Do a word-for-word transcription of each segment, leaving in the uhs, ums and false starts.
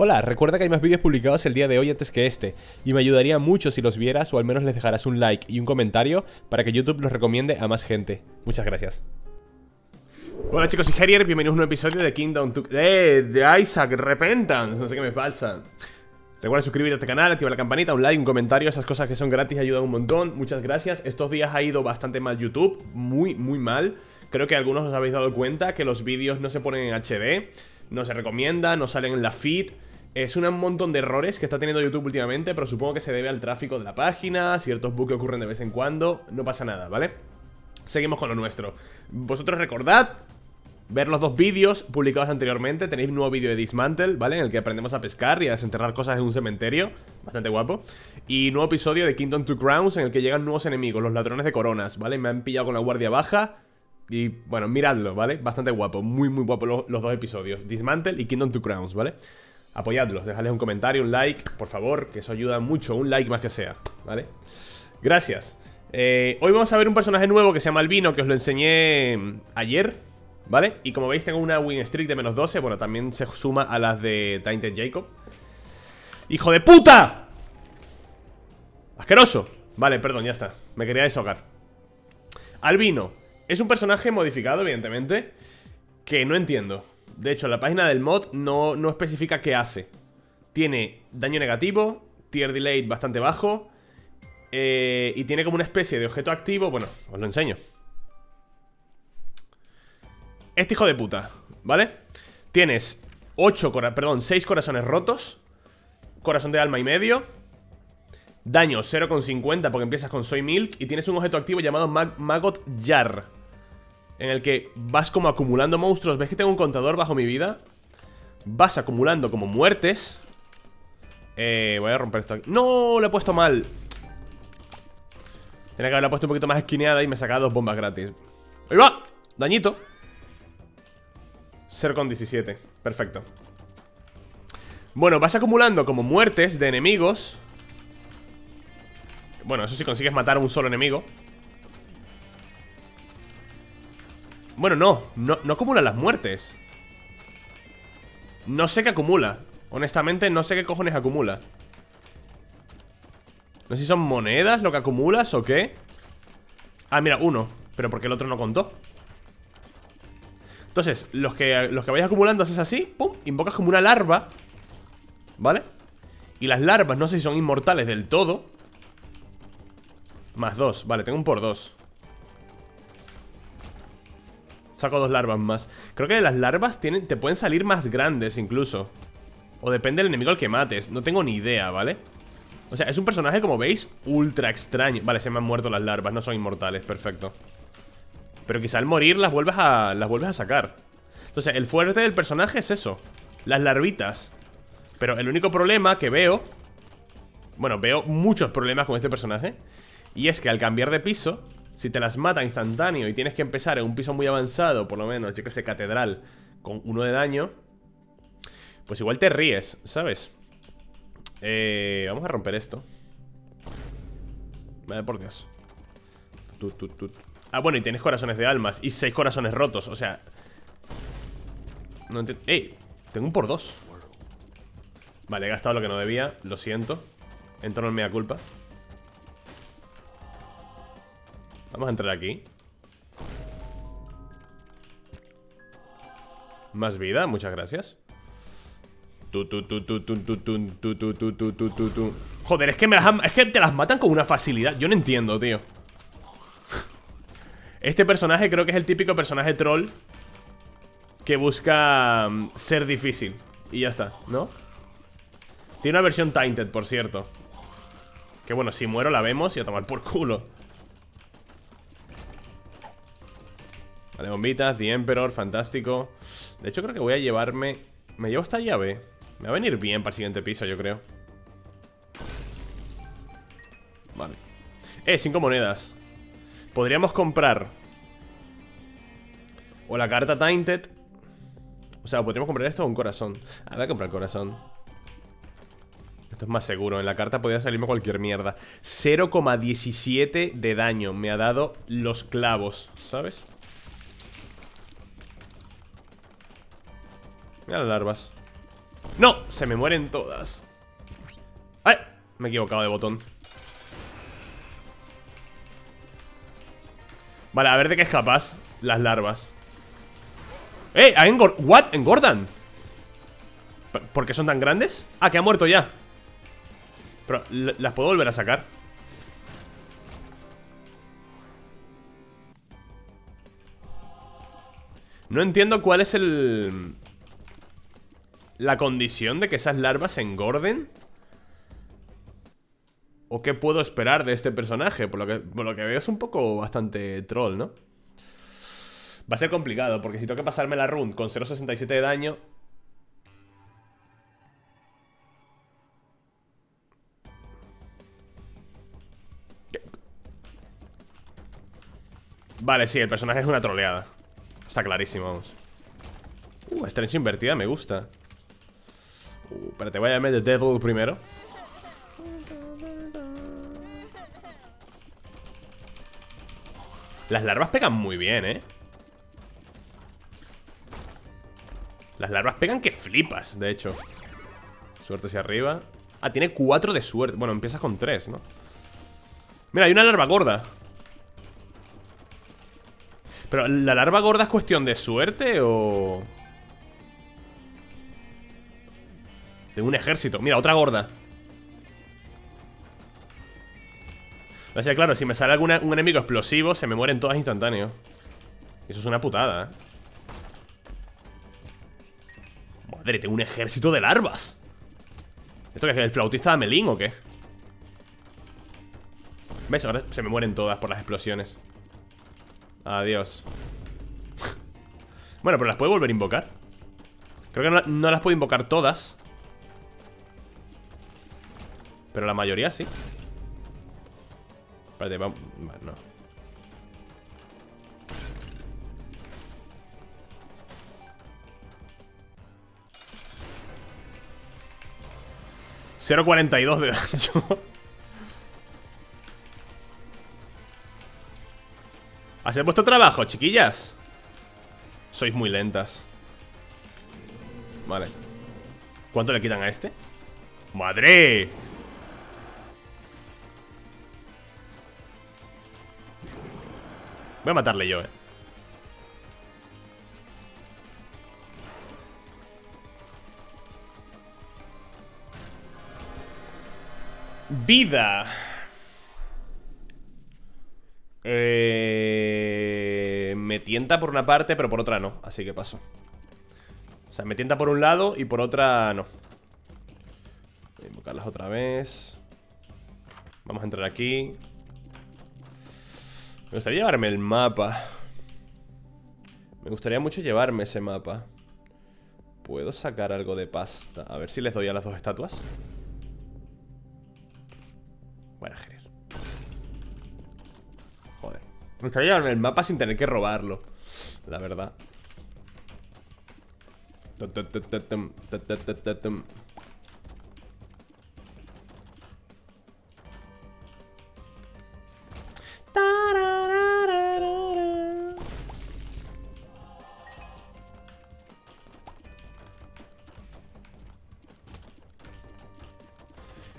Hola, recuerda que hay más vídeos publicados el día de hoy antes que este, y me ayudaría mucho si los vieras o al menos les dejarás un like y un comentario para que YouTube los recomiende a más gente. Muchas gracias. Hola chicos y Harrier, bienvenidos a un nuevo episodio de Kingdom Two... Eh, de Isaac Repentance, no sé qué me falsa. Recuerda suscribirte a este canal, activar la campanita, un like, un comentario, esas cosas que son gratis ayudan un montón. Muchas gracias. Estos días ha ido bastante mal YouTube, muy, muy mal. Creo que algunos os habéis dado cuenta que los vídeos no se ponen en H D, no se recomienda, no salen en la feed. Es un montón de errores que está teniendo YouTube últimamente, pero supongo que se debe al tráfico de la página, ciertos bugs que ocurren de vez en cuando. No pasa nada, ¿vale? Seguimos con lo nuestro. Vosotros recordad ver los dos vídeos publicados anteriormente. Tenéis un nuevo vídeo de Dismantle, ¿vale? En el que aprendemos a pescar y a desenterrar cosas en un cementerio. Bastante guapo. Y nuevo episodio de Kingdom Two Crowns, en el que llegan nuevos enemigos, los ladrones de coronas, ¿vale? Me han pillado con la guardia baja. Y, bueno, miradlo, ¿vale? Bastante guapo, muy, muy guapo los, los dos episodios, Dismantle y Kingdom Two Crowns, ¿vale? Apoyadlos, dejadles un comentario, un like, por favor, que eso ayuda mucho, un like más que sea, ¿vale? Gracias. eh, Hoy vamos a ver un personaje nuevo que se llama Albino, que os lo enseñé ayer, ¿vale? Y como veis tengo una win streak de menos doce. Bueno, también se suma a las de Tainted Jacob. ¡Hijo de puta! ¡Asqueroso! Vale, perdón, ya está. Me quería deshogar. Albino es un personaje modificado, evidentemente, que no entiendo. De hecho, la página del mod no, no especifica qué hace. Tiene daño negativo, tier delay bastante bajo, eh, y tiene como una especie de objeto activo. Bueno, os lo enseño. Este hijo de puta, ¿vale? Tienes ocho cora perdón, seis corazones rotos, corazón de alma y medio, daño cero coma cincuenta porque empiezas con Soy Milk, y tienes un objeto activo llamado Mag Maggot Jar, en el que vas como acumulando monstruos. ¿Ves que tengo un contador bajo mi vida? Vas acumulando como muertes. Eh, voy a romper esto aquí. ¡No! Lo he puesto mal. Tenía que haberla puesto un poquito más esquineada y me sacaba dos bombas gratis. ¡Ahí va! Dañito cero coma diecisiete, perfecto. Bueno, vas acumulando como muertes de enemigos. Bueno, eso sí, consigues matar a un solo enemigo. Bueno, no, no, no acumula las muertes. No sé qué acumula. Honestamente, no sé qué cojones acumula. No sé si son monedas lo que acumulas o qué. Ah, mira, uno. Pero porque el otro no contó. Entonces, los que, los que vais acumulando haces así, pum, invocas como una larva, ¿vale? Y las larvas, no sé si son inmortales del todo. Más dos, vale, tengo un por dos. Saco dos larvas más. Creo que de las larvas tienen, te pueden salir más grandes incluso. O depende del enemigo al que mates. No tengo ni idea, ¿vale? O sea, es un personaje, como veis, ultra extraño. Vale, se me han muerto las larvas, no son inmortales, perfecto. Pero quizá al morir las vuelves a, las vuelves a sacar. Entonces, el fuerte del personaje es eso, las larvitas. Pero el único problema que veo... Bueno, veo muchos problemas con este personaje. Y es que al cambiar de piso, si te las mata instantáneo y tienes que empezar en un piso muy avanzado, por lo menos, yo que sé, catedral, con uno de daño, pues igual te ríes, ¿sabes? Eh, vamos a romper esto. Vale, por Dios. Tut, tut, tut. Ah, bueno, y tienes corazones de almas y seis corazones rotos, o sea... No entiendo... ¡Ey! Tengo un por dos. Vale, he gastado lo que no debía, lo siento. Entorno en mea culpa. Vamos a entrar aquí. Más vida, muchas gracias. Joder, es que me las han... es que te las matan con una facilidad. Yo no entiendo, tío. Este personaje creo que es el típico personaje troll que busca ser difícil y ya está, ¿no? Tiene una versión Tainted, por cierto. Que bueno, si muero la vemos y a tomar por culo. Vale, bombitas, The Emperor, fantástico. De hecho creo que voy a llevarme... Me llevo esta llave. Me va a venir bien para el siguiente piso, yo creo. Vale. Eh, cinco monedas. Podríamos comprar o la carta Tainted. O sea, podríamos comprar esto o un corazón. Ah, voy a comprar el corazón. Esto es más seguro, en la carta podría salirme cualquier mierda. Cero coma diecisiete de daño me ha dado los clavos, ¿sabes? Mira las larvas. ¡No! Se me mueren todas. ¡Ay! Me he equivocado de botón. Vale, a ver de qué es capaz las larvas. ¡Eh! Engor ¿What? ¿Engordan? ¿Por qué son tan grandes? Ah, que ha muerto ya. Pero, ¿las puedo volver a sacar? No entiendo cuál es el... la condición de que esas larvas se engorden. ¿O qué puedo esperar de este personaje? Por lo que, por lo que veo es un poco bastante troll, ¿no? Va a ser complicado, porque si tengo que pasarme la run con cero coma sesenta y siete de daño... Vale, sí, el personaje es una troleada. Está clarísimo, vamos. Uh, estrecha invertida, me gusta. Uh, pero te voy a llamar The Devil primero. Las larvas pegan muy bien, ¿eh? Las larvas pegan que flipas, de hecho. Suerte hacia arriba. Ah, tiene cuatro de suerte. Bueno, empiezas con tres, ¿no? Mira, hay una larva gorda. Pero, ¿la larva gorda es cuestión de suerte o...? De un ejército. Mira, otra gorda. O sea, claro, si me sale algún un enemigo explosivo, se me mueren todas instantáneo. Eso es una putada, ¿eh? Madre, tengo un ejército de larvas. ¿Esto qué es? ¿El flautista de Amelín o qué? ¿Ves? Ahora se me mueren todas por las explosiones. Adiós. Bueno, pero las puedo volver a invocar. Creo que no, no las puedo invocar todas. Pero la mayoría sí. Espérate, vamos... No. cero coma cuarenta y dos de daño. ¿Hacéis vuestro trabajo, chiquillas? Sois muy lentas. Vale. ¿Cuánto le quitan a este? ¡Madre! Voy a matarle yo, eh. Vida. Eh, me tienta por una parte, pero por otra no. Así que paso. O sea, me tienta por un lado y por otra no. Voy a invocarlas otra vez. Vamos a entrar aquí. Me gustaría llevarme el mapa. Me gustaría mucho llevarme ese mapa. ¿Puedo sacar algo de pasta? A ver si les doy a las dos estatuas. Bueno, genial. Me gustaría llevarme el mapa sin tener que robarlo, la verdad.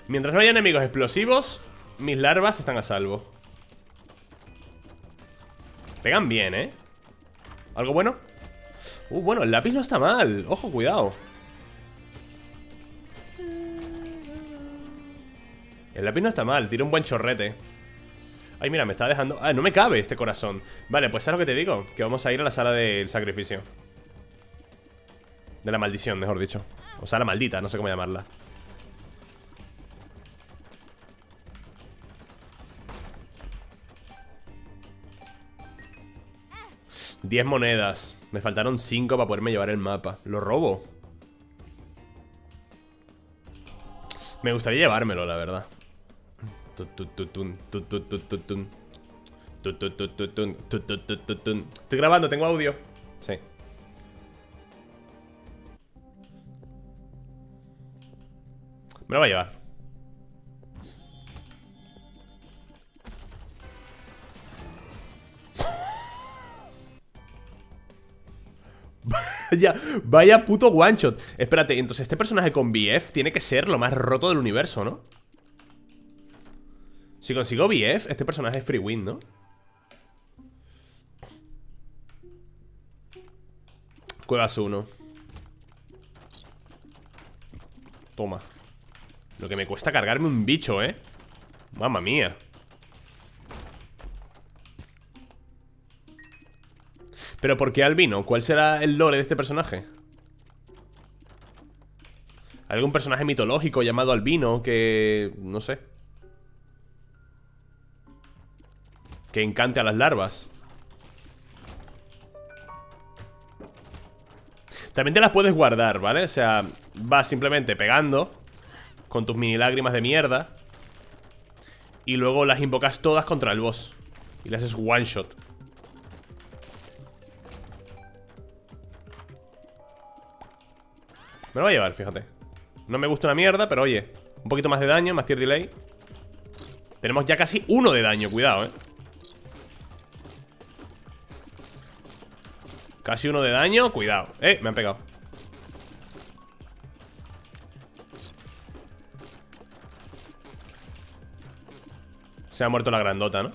Mientras no haya enemigos explosivos, mis larvas están a salvo. Pegan bien, ¿eh? ¿Algo bueno? Uh, bueno, el lápiz no está mal. Ojo, cuidado. El lápiz no está mal, tira un buen chorrete. Ay, mira, me está dejando... Ah, no me cabe este corazón. Vale, pues ¿sabes lo que te digo? Que vamos a ir a la sala del sacrificio. De la maldición, mejor dicho. O sala maldita, no sé cómo llamarla. diez monedas. Me faltaron cinco para poderme llevar el mapa. ¿Lo robo? Me gustaría llevármelo, la verdad. Estoy grabando, tengo audio. Sí. Me lo va a llevar. Vaya, vaya puto one shot. Espérate, entonces este personaje con B F tiene que ser lo más roto del universo, ¿no? Si consigo B F, este personaje es free win, ¿no? Cuevas uno. Toma. Lo que me cuesta cargarme un bicho, ¿eh? Mamma mía. ¿Pero por qué albino? ¿Cuál será el lore de este personaje? ¿Algún personaje mitológico llamado albino que... no sé, que encante a las larvas? También te las puedes guardar, ¿vale? O sea, vas simplemente pegando con tus mini lágrimas de mierda y luego las invocas todas contra el boss y le haces one shot. Me lo va a llevar, fíjate. No me gusta una mierda, pero oye, un poquito más de daño, más tier delay. Tenemos ya casi uno de daño, cuidado, eh. Casi uno de daño, cuidado. Eh, me han pegado. Se ha muerto la grandota, ¿no?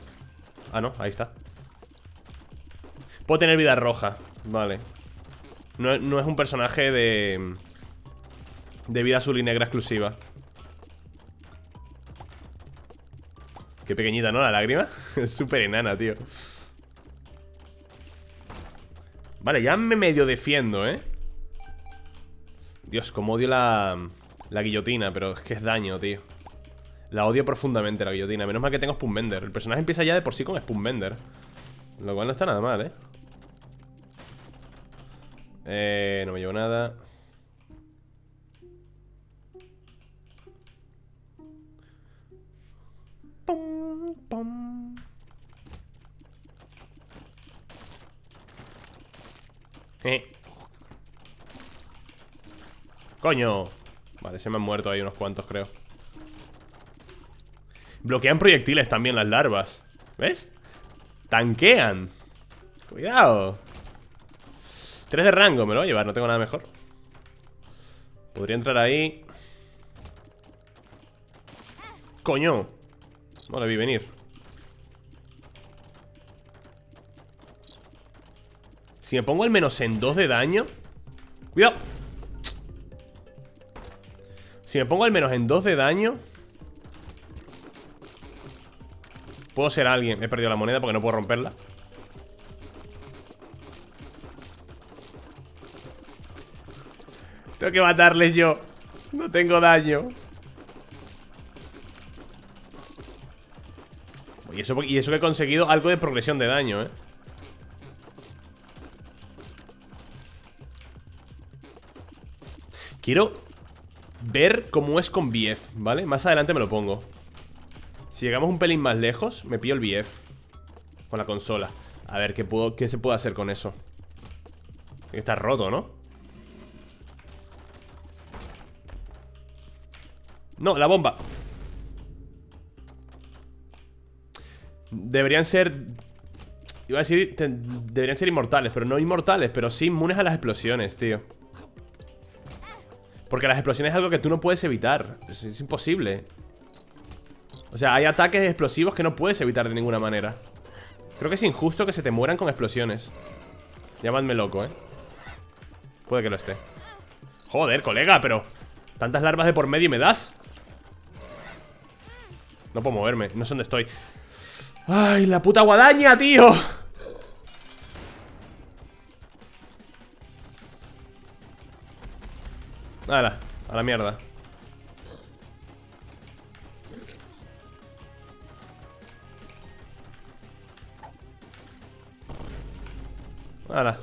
Ah, no, ahí está. Puedo tener vida roja, vale. No, no es un personaje de... de vida azul y negra exclusiva. Qué pequeñita, ¿no? La lágrima. Es súper enana, tío. Vale, ya me medio defiendo, ¿eh? Dios, como odio la... la guillotina, pero es que es daño, tío. La odio profundamente, la guillotina. Menos mal que tengo Spoonbender. El personaje empieza ya de por sí con Spoonbender, lo cual no está nada mal, ¿eh? Eh... No me llevo nada. Pum, pum. Eh. Coño. Vale, se me han muerto ahí unos cuantos, creo. Bloquean proyectiles también las larvas. ¿Ves? Tanquean. Cuidado. Tres de rango, me lo voy a llevar, no tengo nada mejor. Podría entrar ahí. Coño. No la vi venir. Si me pongo al menos en dos de daño. Cuidado. Si me pongo al menos en dos de daño, puedo ser alguien. He perdido la moneda porque no puedo romperla. Tengo que matarles yo. No tengo daño. Y eso, y eso que he conseguido algo de progresión de daño, ¿eh? Quiero ver cómo es con B F, ¿vale? Más adelante me lo pongo. Si llegamos un pelín más lejos, me pillo el B F con la consola. A ver, ¿qué, puedo, qué se puede hacer con eso? Está roto, ¿no? No, la bomba. Deberían ser... iba a decir... Te, deberían ser inmortales, pero no inmortales, pero sí inmunes a las explosiones, tío. Porque las explosiones es algo que tú no puedes evitar. Es, es imposible. O sea, hay ataques explosivos que no puedes evitar de ninguna manera. Creo que es injusto que se te mueran con explosiones. Llamadme loco, ¿eh? Puede que lo esté. Joder, colega, pero... ¿tantas larvas de por medio y me das? No puedo moverme, no sé dónde estoy. ¡Ay, la puta guadaña, tío! ¡Hala! A la mierda. ¡Hala!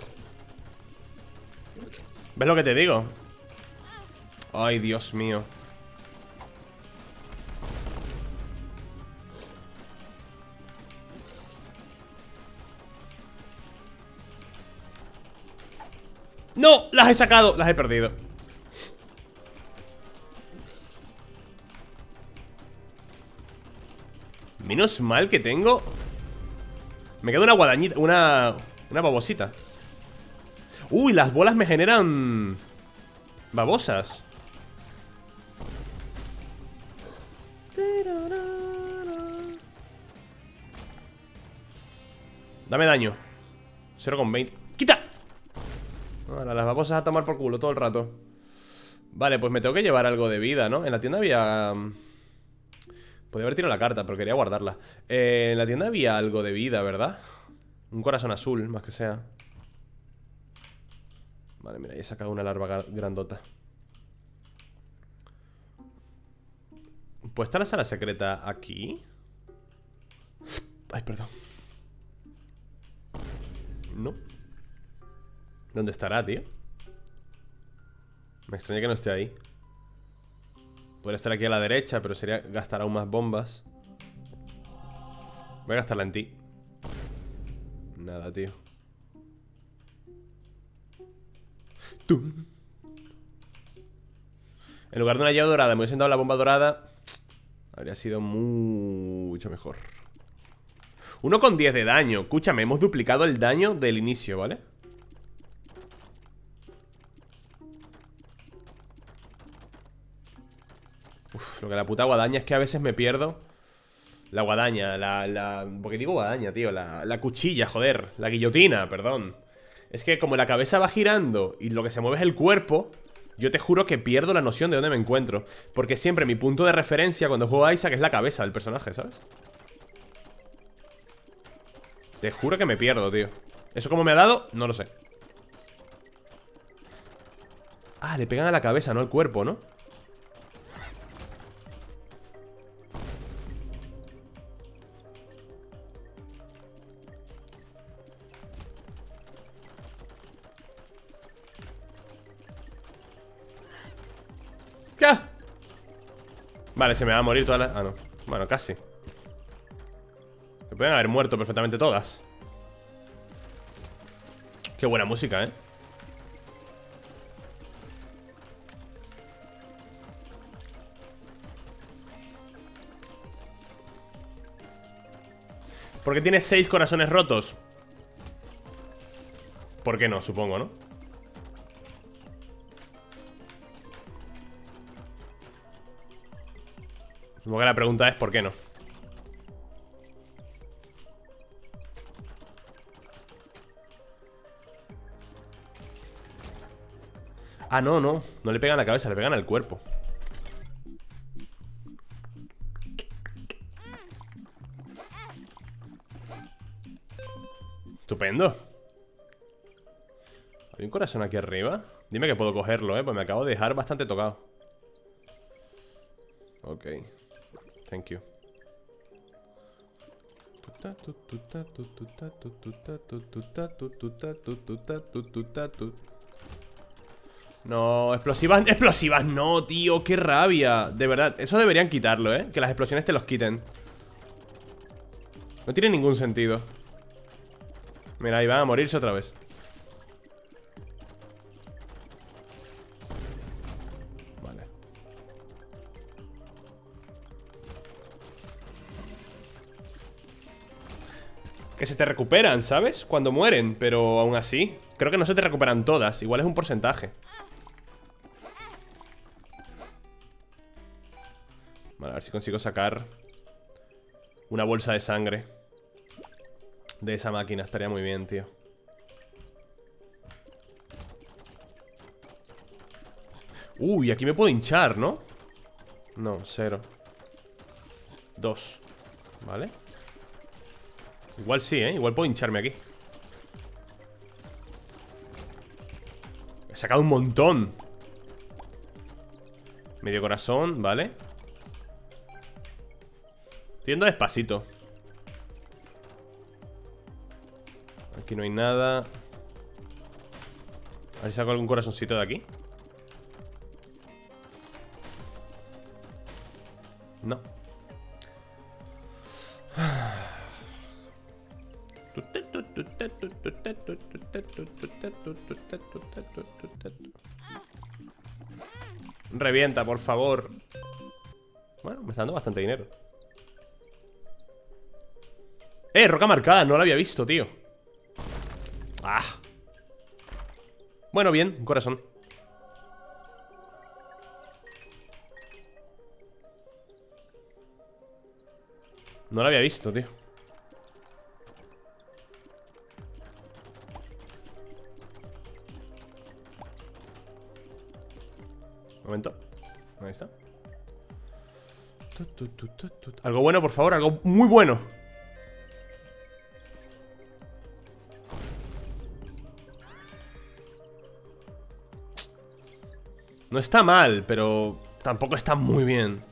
¿Ves lo que te digo? ¡Ay, Dios mío! ¡No! ¡Las he sacado! ¡Las he perdido! Menos mal que tengo... me queda una guadañita... Una... Una babosita. Uy, las bolas me generan babosas. Dame daño. cero coma veinte. ¡Quita! Ahora las babosas a tomar por culo todo el rato. Vale, pues me tengo que llevar algo de vida, ¿no? En la tienda había... podría haber tirado la carta, pero quería guardarla. eh, En la tienda había algo de vida, ¿verdad? Un corazón azul, más que sea. Vale, mira, ya he sacado una larva grandota. ¿Puede estar la sala secreta aquí? Ay, perdón. No. ¿Dónde estará, tío? Me extraña que no esté ahí. Podría estar aquí a la derecha, pero sería gastar aún más bombas. Voy a gastarla en ti. Nada, tío. ¡Tum! En lugar de una llave dorada, me hubiesen dado la bomba dorada. Habría sido mucho mejor. uno con diez de daño. Escúchame, hemos duplicado el daño del inicio, ¿vale? Uf, lo que la puta guadaña es que a veces me pierdo. La guadaña, la... la ¿por qué digo guadaña, tío? La, la cuchilla, joder. La guillotina, perdón. Es que como la cabeza va girando y lo que se mueve es el cuerpo, yo te juro que pierdo la noción de dónde me encuentro. Porque siempre mi punto de referencia cuando juego a Isaac es la cabeza del personaje, ¿sabes? Te juro que me pierdo, tío. ¿Eso cómo me ha dado? No lo sé. Ah, le pegan a la cabeza, no al cuerpo, ¿no? ¡Ya! Vale, se me va a morir toda la... ah, no. Bueno, casi. Me pueden haber muerto perfectamente todas. Qué buena música, ¿eh? ¿Por qué tiene seis corazones rotos? ¿Por qué no? Supongo, ¿no? Supongo que la pregunta es ¿por qué no? Ah, no, no, no le pegan a la cabeza, le pegan al cuerpo. Estupendo. Hay un corazón aquí arriba. Dime que puedo cogerlo, eh, pues me acabo de dejar bastante tocado. Ok, thank you. No, explosivas, explosivas no, tío, qué rabia. De verdad, eso deberían quitarlo, ¿eh? Que las explosiones te los quiten. No tiene ningún sentido. Mira, ahí van a morirse otra vez. Vale. Que se te recuperan, ¿sabes? Cuando mueren, pero aún así creo que no se te recuperan todas, igual es un porcentaje. Vale, a ver si consigo sacar una bolsa de sangre de esa máquina, estaría muy bien, tío. Uy, aquí me puedo hinchar, ¿no? No, cero. Dos. Vale. Igual sí, ¿eh? Igual puedo hincharme aquí. He sacado un montón. Medio corazón, vale. Estoy yendo despacito. Aquí no hay nada. A ver si saco algún corazoncito de aquí. No. Revienta, por favor. Bueno, me está dando bastante dinero. Eh, roca marcada, no la había visto, tío. Ah. Bueno, bien, un corazón. No lo había visto, tío. Un momento. Ahí está. Algo bueno, por favor, algo muy bueno. No está mal, pero tampoco está muy bien.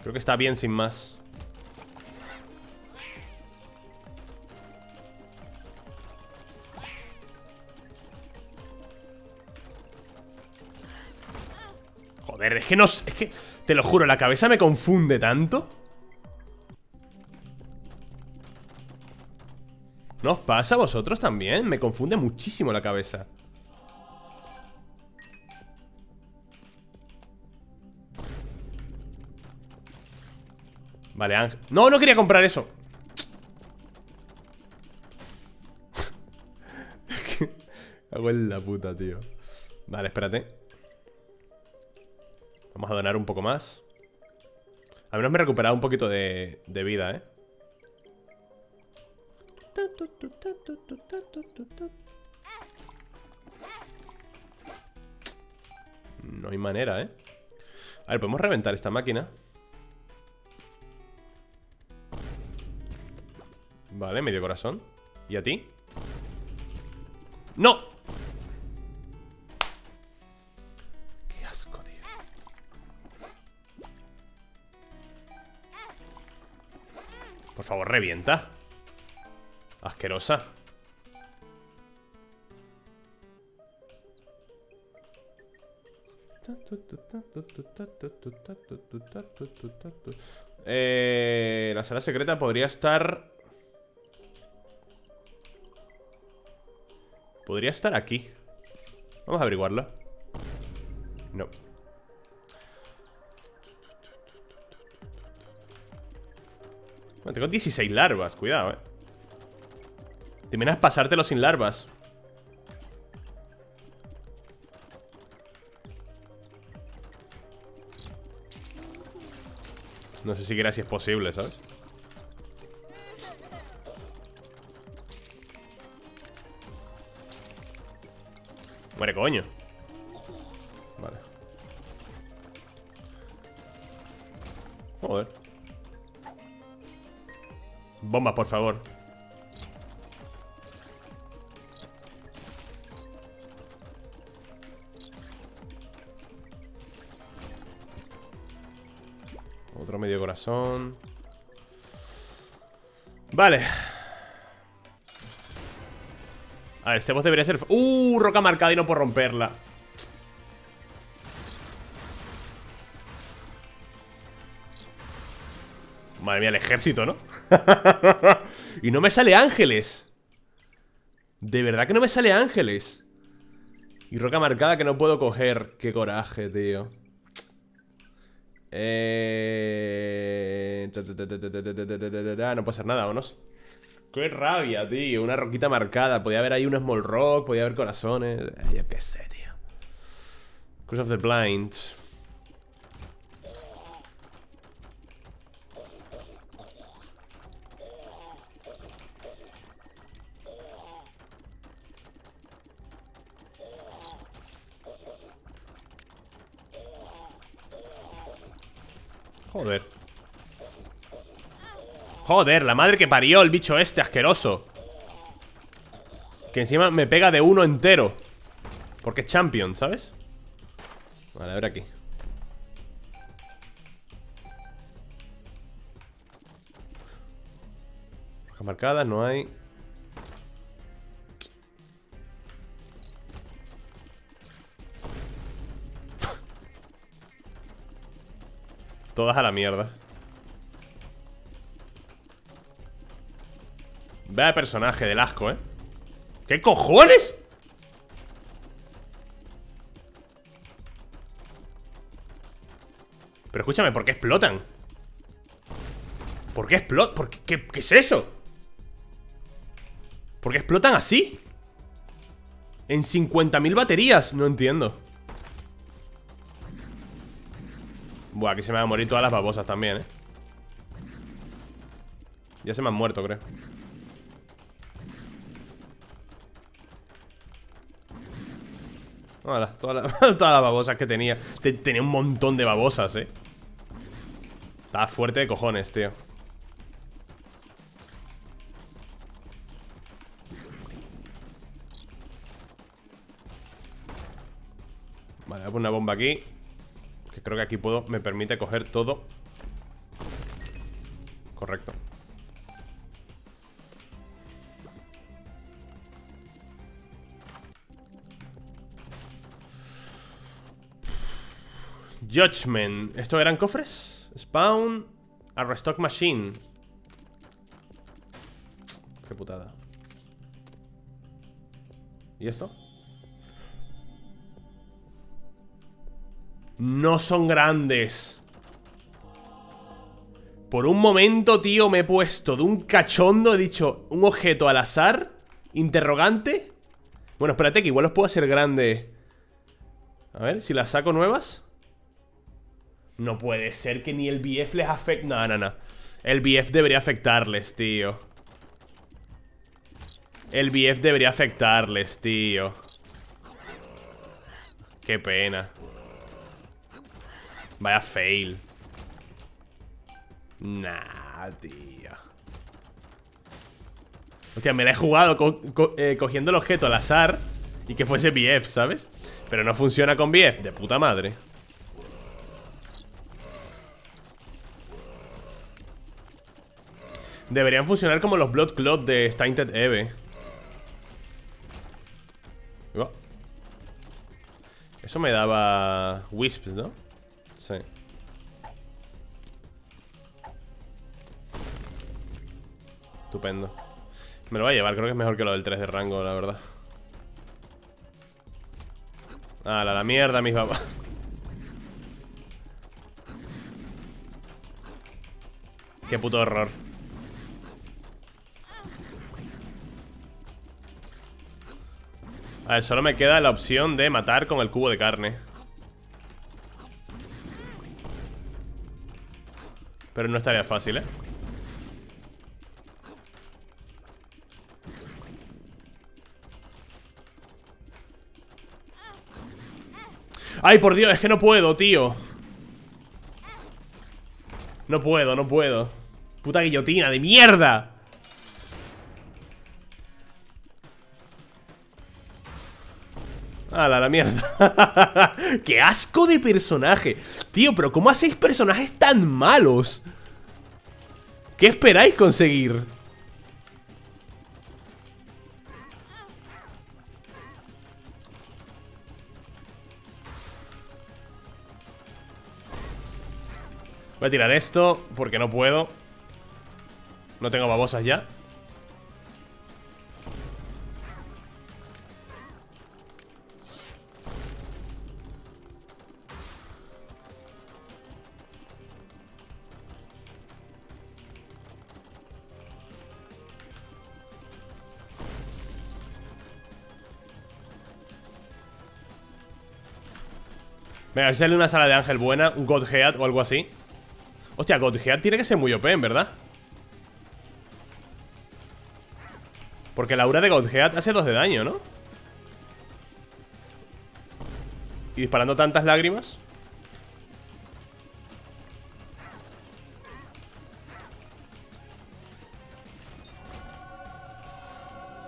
Creo que está bien sin más. Joder, es que no... Es que... Te lo juro, la cabeza me confunde tanto. ¿No os pasa a vosotros también? Me confunde muchísimo la cabeza. Vale, Ángel. No, no quería comprar eso. Hago en la puta, tío. Vale, espérate. Vamos a donar un poco más. Al menos me he recuperado un poquito de, de vida, eh. No hay manera, ¿eh? A ver, podemos reventar esta máquina. Vale, medio corazón. ¿Y a ti? ¡No! ¡Qué asco, tío! Por favor, revienta. Asquerosa. Eh, la sala secreta podría estar... Podría estar aquí. Vamos a averiguarlo. No. Bueno, tengo dieciséis larvas, cuidado, eh. Te imaginas pasártelo sin larvas. No sé siquiera si es posible, ¿sabes? Muere, coño. Vale. Joder. Bombas, por favor. Medio corazón. Vale. A ver, este boss debería ser... ¡Uh! Roca marcada y no puedo romperla. Madre mía, el ejército, ¿no? Y no me sale ángeles. De verdad que no me sale ángeles. Y roca marcada que no puedo coger. Qué coraje, tío. Eh... No puede hacer nada, vámonos. Qué rabia, tío. Una roquita marcada. Podía haber ahí un small rock, podía haber corazones. Yo qué sé, tío. Curse of the Blind. Joder. Joder, la madre que parió el bicho este asqueroso. Que encima me pega de uno entero. Porque es champion, ¿sabes? Vale, a ver aquí. Rojas marcadas, no hay. Todas a la mierda. Vaya personaje del asco, ¿eh? ¿Qué cojones? Pero escúchame, ¿por qué explotan? ¿Por qué explotan? ¿Qué, qué, ¿Qué es eso? ¿Por qué explotan así? En cincuenta mil baterías. No entiendo. Buah, aquí se me van a morir todas las babosas también, eh. Ya se me han muerto, creo. Hola, todas las, todas las babosas que tenía. Te, Tenía un montón de babosas, eh. Estaba fuerte de cojones, tío. Vale, voy a poner una bomba aquí, que creo que aquí puedo, me permite coger todo. Correcto. Judgment. ¿Esto eran cofres? Spawn. A restock machine. Qué putada. ¿Y esto? No son grandes. Por un momento, tío, me he puesto de un cachondo. He dicho, un objeto al azar. Interrogante. Bueno, espérate que igual los puedo hacer grandes. A ver, si las saco nuevas. No puede ser que ni el B F les afecte. No, no, no. El B F debería afectarles, tío. El B F debería afectarles, tío. Qué pena. Vaya fail. Nah, tío. Hostia, me la he jugado co co eh, cogiendo el objeto al azar y que fuese B F, ¿sabes? Pero no funciona con B F. De puta madre. Deberían funcionar como los Blood Cloth de Tainted Eve. Eso me daba Wisps, ¿no? Sí. Estupendo. Me lo voy a llevar, creo que es mejor que lo del tres de rango, la verdad. Ah, la, la mierda, mis babas. Qué puto horror. A ver, solo me queda la opción de matar con el cubo de carne. Pero no estaría fácil, ¿eh? ¡Ay, por Dios! Es que no puedo, tío. No puedo, no puedo. Puta guillotina de mierda. ¡Hala, la mierda! ¡Qué asco de personaje! Tío, pero ¿cómo hacéis personajes tan malos? ¿Qué esperáis conseguir? Voy a tirar esto porque no puedo. No tengo babosas ya. Venga, a ver si sale una sala de ángel buena, un Godhead o algo así. Hostia, Godhead tiene que ser muy O P, en verdad. Porque la aura de Godhead hace dos de daño, ¿no? Y disparando tantas lágrimas.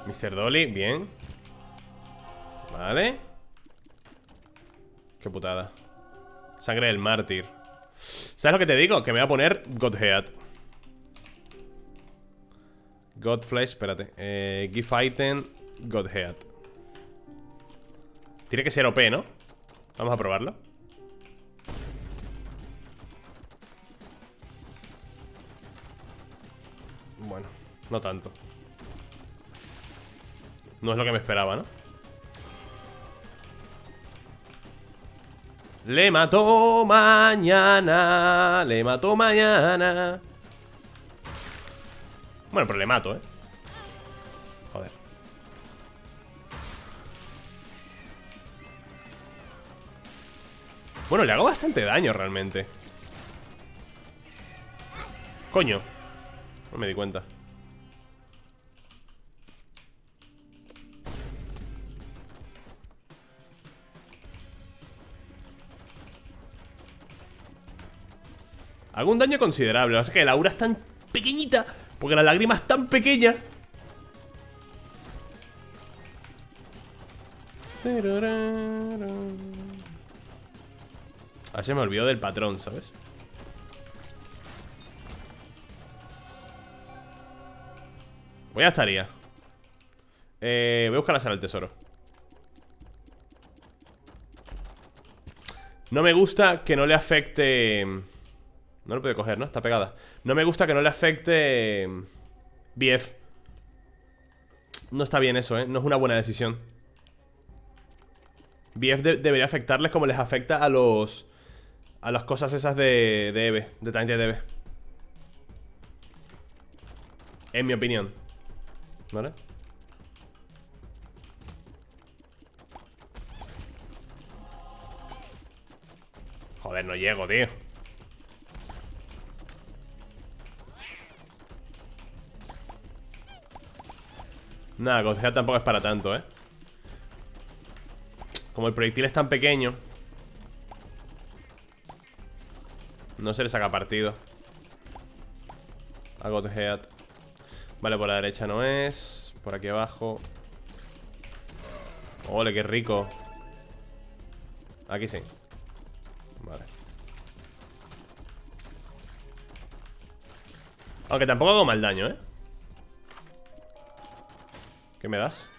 mister Dolly, bien. Vale. Qué putada. Sangre del mártir. ¿Sabes lo que te digo? Que me voy a poner Godhead. Godflesh, espérate. Eh, Gift Item, Godhead. Tiene que ser O P, ¿no? Vamos a probarlo. Bueno, no tanto. No es lo que me esperaba, ¿no? Le mató mañana. Le mató mañana. Bueno, pero le mato, eh. Joder. Bueno, le hago bastante daño realmente. Coño, no me di cuenta. Hago un daño considerable. Así que la aura es tan pequeñita, porque la lágrima es tan pequeña. Ah, se me olvidó del patrón, ¿sabes? Voy a esta área. Eh, voy a buscar la sala del tesoro. No me gusta que no le afecte... No lo puedo coger, ¿no? Está pegada. No me gusta que no le afecte B F. No está bien eso, ¿eh? No es una buena decisión. B F de debería afectarles como les afecta a los... A las cosas esas de, de Eve. De Tainted Eve. En mi opinión. ¿Vale? Joder, no llego, tío. Nada, Godhead tampoco es para tanto, ¿eh? Como el proyectil es tan pequeño, no se le saca partido a Godhead. Vale, por la derecha no es. Por aquí abajo. Ole, qué rico. Aquí sí. Vale. Aunque tampoco hago mal daño, ¿eh? ¿Qué me das?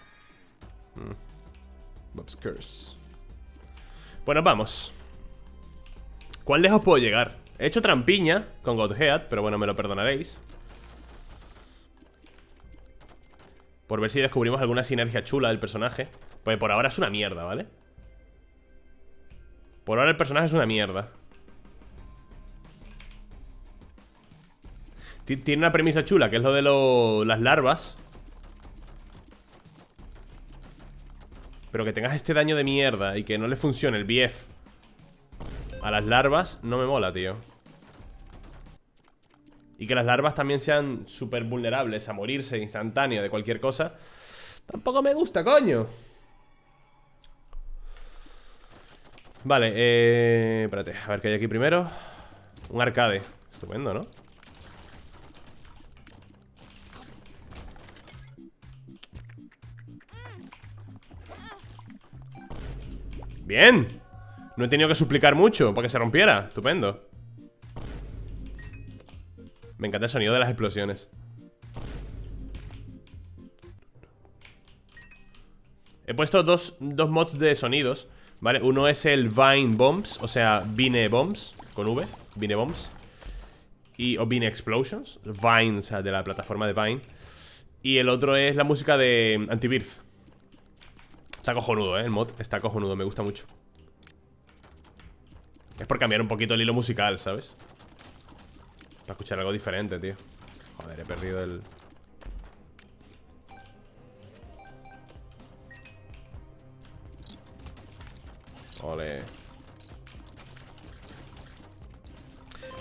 Mm. Bob's Curse. Bueno, vamos. ¿Cuán lejos puedo llegar? He hecho trampiña con Godhead, pero bueno, me lo perdonaréis. Por ver si descubrimos alguna sinergia chula del personaje. Pues por ahora es una mierda, ¿vale? Por ahora el personaje es una mierda. Tiene una premisa chula, que es lo de lo, las larvas. Pero que tengas este daño de mierda y que no le funcione el B F a las larvas, no me mola, tío. Y que las larvas también sean súper vulnerables a morirse instantáneo de cualquier cosa, tampoco me gusta, coño. Vale, eh... espérate, a ver qué hay aquí primero. Un arcade, estupendo, ¿no? Bien. No he tenido que suplicar mucho para que se rompiera, estupendo. Me encanta el sonido de las explosiones. He puesto dos, dos mods de sonidos, ¿vale? Uno es el Vine Bombs, o sea, Vine Bombs, con V, Vine Bombs. Y, o Vine Explosions, Vine, o sea, de la plataforma de Vine. Y el otro es la música de Anti-Birth. Está cojonudo, ¿eh? El mod está cojonudo, me gusta mucho. Es por cambiar un poquito el hilo musical, ¿sabes? Para escuchar algo diferente, tío. Joder, he perdido el... Ole.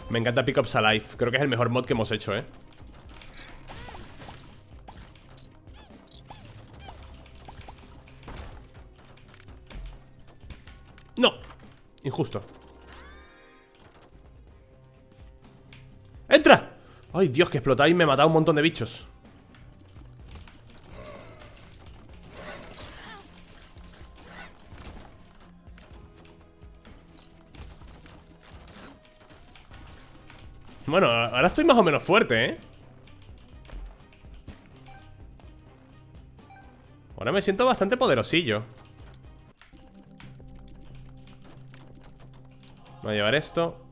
Me encanta Pickups Alive. Creo que es el mejor mod que hemos hecho, ¿eh? No. Injusto. ¡Entra! ¡Ay, Dios, que explotáis! Y me he matado un montón de bichos. Bueno, ahora estoy más o menos fuerte, ¿eh? Ahora me siento bastante poderosillo. Voy a llevar esto.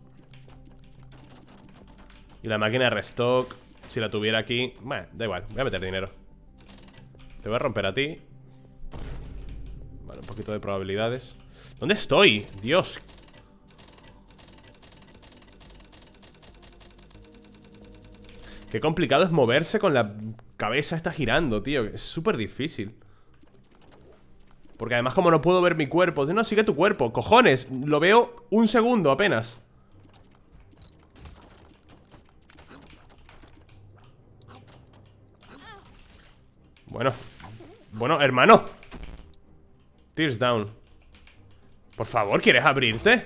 Y la máquina de restock, si la tuviera aquí... Bueno, da igual, voy a meter dinero. Te voy a romper a ti. Vale, un poquito de probabilidades. ¿Dónde estoy? Dios. Qué complicado es moverse con la cabeza está girando, tío. Es súper difícil. Porque además como no puedo ver mi cuerpo. No, sigue tu cuerpo, cojones. Lo veo un segundo apenas. Bueno. Bueno, hermano. Tears down. Por favor, ¿quieres abrirte?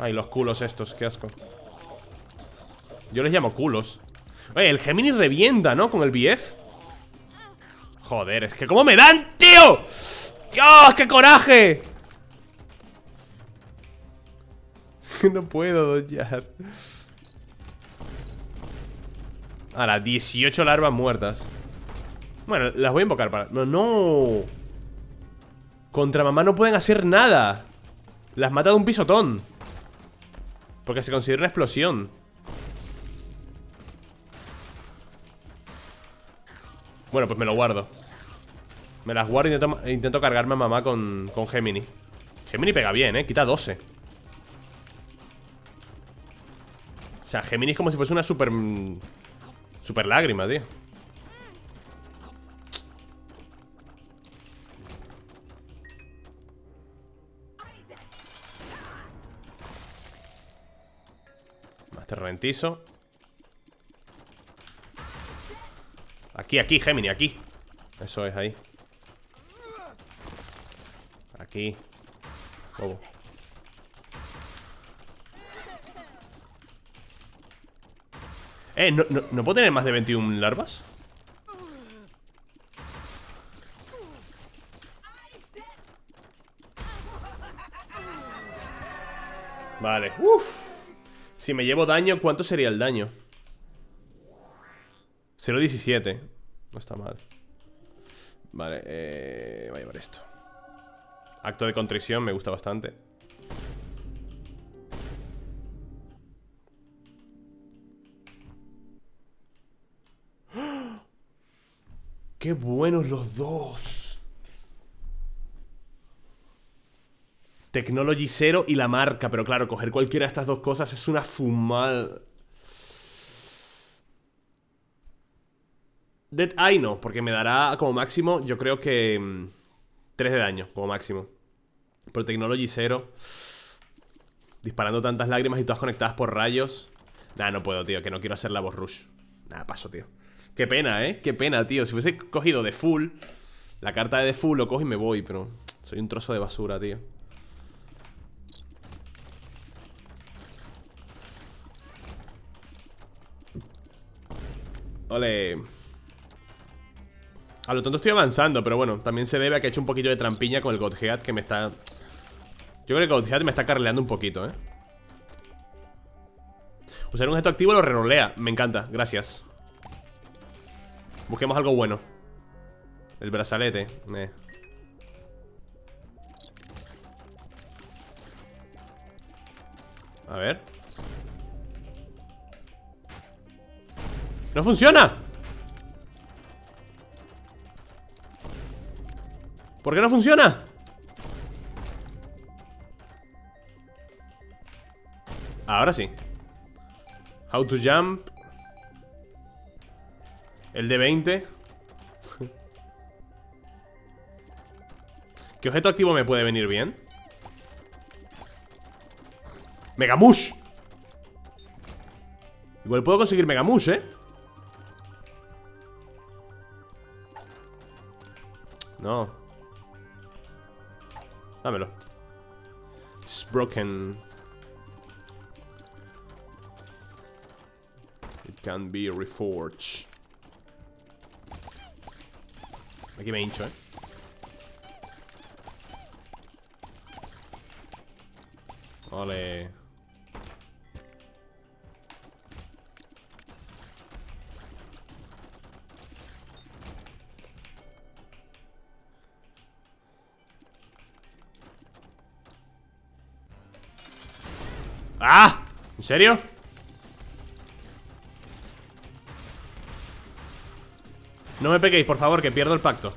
Ay, los culos estos, qué asco. Yo les llamo culos. Oye, el Gemini revienta, ¿no? Con el B F. Joder, es que cómo me dan, tío. ¡Dios, qué coraje! No puedo dodgear. Ahora, dieciocho larvas muertas. Bueno, las voy a invocar para... No, no. Contra mamá no pueden hacer nada. Las mata de un pisotón. Porque se considera una explosión. Bueno, pues me lo guardo. Me las guardo y intento, intento cargarme a mamá con, con Gemini. Gemini pega bien, eh, quita doce. O sea, Gemini es como si fuese una super... Super lágrima, tío. Más terrentizo. Aquí, aquí, Gemini, aquí. Eso es, ahí. Aquí. Bobo. Eh, ¿no, no, ¿no puedo tener más de veintiuna larvas? Vale, uff. Si me llevo daño, ¿cuánto sería el daño? cero diecisiete. No está mal. Vale, eh, voy a llevar esto. Acto de contrición, me gusta bastante. ¡Qué buenos los dos! Technology cero y la marca. Pero claro, coger cualquiera de estas dos cosas es una fumada. Dead Eye no, porque me dará como máximo, yo creo que tres de daño, como máximo. Pero Technology cero, disparando tantas lágrimas y todas conectadas por rayos. Nah, no puedo, tío, que no quiero hacer la boss rush. Nah, paso, tío. Qué pena, ¿eh? Qué pena, tío. Si hubiese cogido de full, la carta de de full, lo cojo y me voy, pero soy un trozo de basura, tío. Ole. A lo tonto estoy avanzando, pero bueno, también se debe a que he hecho un poquito de trampiña con el Godhead, que me está... Yo creo que el Godhead me está carleando un poquito, ¿eh? Usar un objeto activo lo rerolea. Me encanta, gracias. Busquemos algo bueno. El brazalete. Eh. A ver. ¡No funciona! ¿Por qué no funciona? Ahora sí. How to jump. El de veinte. ¿Qué objeto activo me puede venir bien? ¡Megamush! Igual puedo conseguir Megamush, ¿eh? No. Dámelo. It's broken. It can be reforged. Aquí me hincho, eh. Ole. ¡Ah! ¿En serio? No me peguéis, por favor, que pierdo el pacto.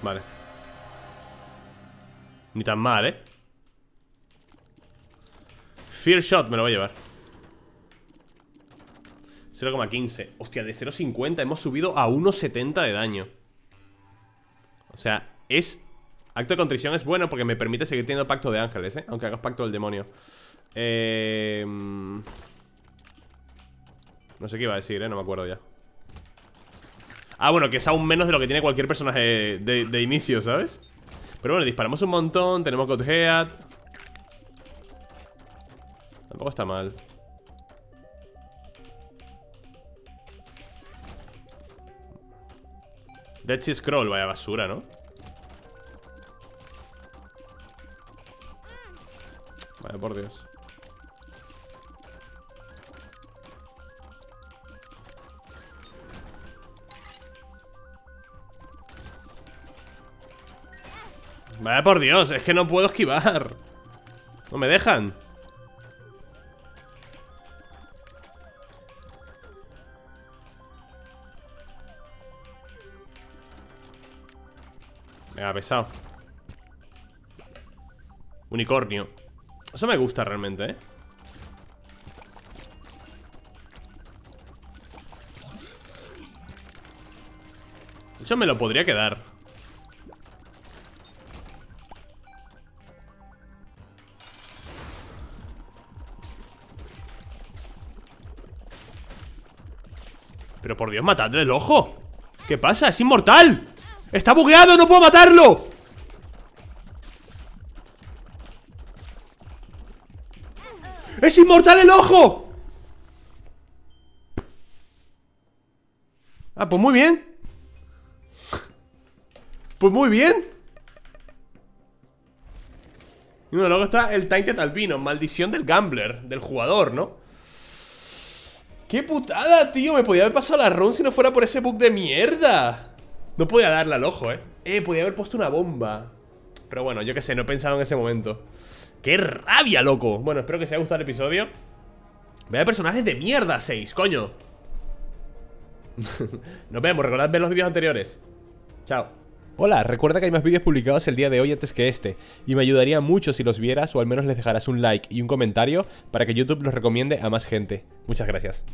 Vale. Ni tan mal, ¿eh? Fear Shot, me lo voy a llevar. Cero coma quince. Hostia, de cero coma cincuenta hemos subido a uno coma setenta de daño. O sea, es... Acto de contrición es bueno porque me permite seguir teniendo pacto de ángeles, ¿eh? Aunque hagas pacto del demonio. Eh... No sé qué iba a decir, ¿eh? No me acuerdo ya. Ah, bueno, que es aún menos de lo que tiene cualquier personaje de, de inicio, ¿sabes? Pero bueno, disparamos un montón. Tenemos Godhead. Tampoco está mal. Dead Sea Scroll, vaya basura, ¿no? Vale, por Dios. Vaya por Dios, es que no puedo esquivar. No me dejan. Me ha pesado. Unicornio. Eso me gusta realmente, ¿eh? De hecho, me lo podría quedar. Pero por Dios, matadle el ojo. ¿Qué pasa? ¡Es inmortal! ¡Está bugueado! ¡No puedo matarlo! ¡Es inmortal el ojo! Ah, pues muy bien. Pues muy bien. Y bueno, luego está el Tainted Albino. Maldición del gambler, del jugador, ¿no? ¡Qué putada, tío! Me podía haber pasado la run si no fuera por ese bug de mierda. No podía darle al ojo, ¿eh? Eh, podía haber puesto una bomba. Pero bueno, yo qué sé, no he pensado en ese momento. ¡Qué rabia, loco! Bueno, espero que os haya gustado el episodio. Vaya personajes de mierda, seis, coño. Nos vemos, recordad ver los vídeos anteriores. Chao. Hola, recuerda que hay más vídeos publicados el día de hoy antes que este, y me ayudaría mucho si los vieras o al menos les dejaras un like y un comentario para que YouTube los recomiende a más gente. Muchas gracias.